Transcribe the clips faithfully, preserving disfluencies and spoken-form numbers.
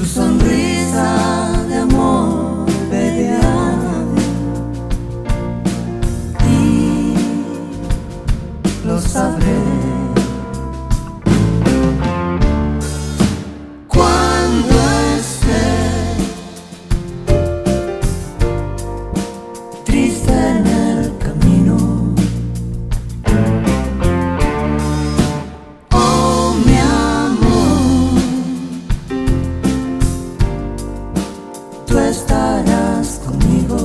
Tu sonrisa de amor vediana de ti, lo sabré. Cuando esté triste en el camino, oh mi amor, tú estarás conmigo.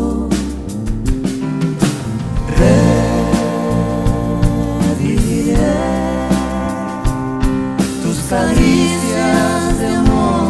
Reviviré tus caricias de amor.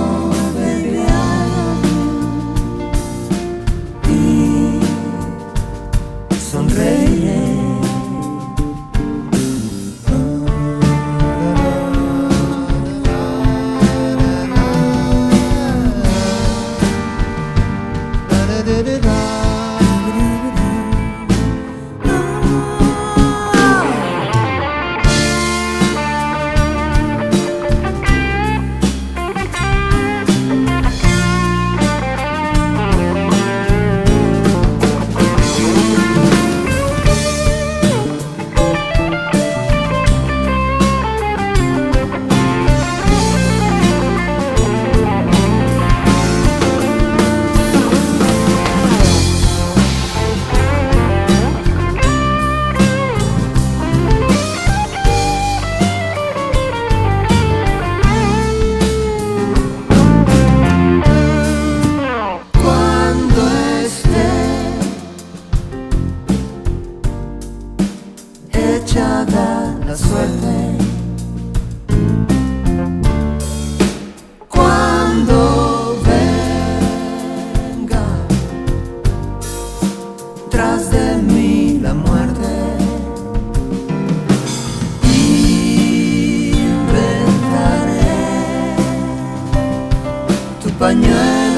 Echada la suerte, cuando venga tras de mí la muerte, inventaré tu pañuelo.